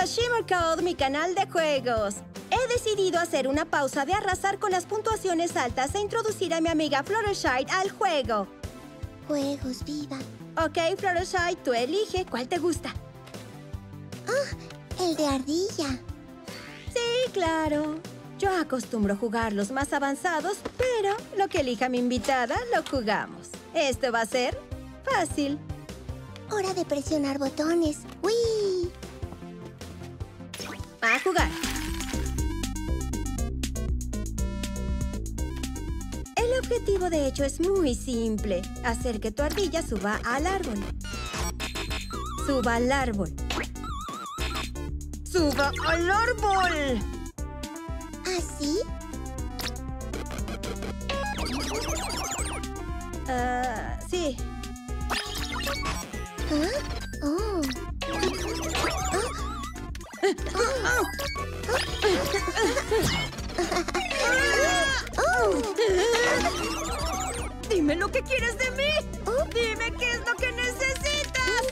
a Shimmer Code, mi canal de juegos. He decidido hacer una pausa de arrasar con las puntuaciones altas e introducir a mi amiga Fluttershy al juego. Juegos, viva. Ok, Fluttershy, tú elige cuál te gusta. Ah, el de ardilla. Sí, claro. Yo acostumbro jugar los más avanzados, pero lo que elija mi invitada lo jugamos. Esto va a ser fácil. Hora de presionar botones. ¡Uy! A jugar. El objetivo, de hecho, es muy simple. Hacer que tu ardilla suba al árbol. Suba al árbol. ¡Suba al árbol! ¿Así? Sí. ¿Ah? Oh. Oh. Oh. Dime lo que quieres de mí. Dime qué es lo que necesitas.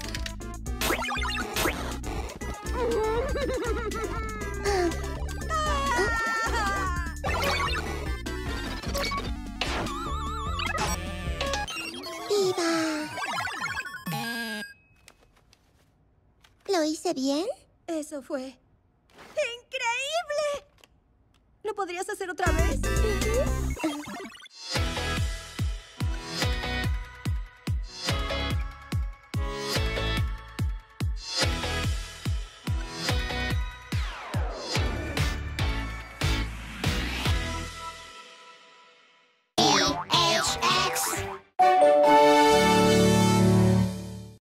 ¿Lo hice bien? Eso fue... ¡increíble! ¿Lo podrías hacer otra vez?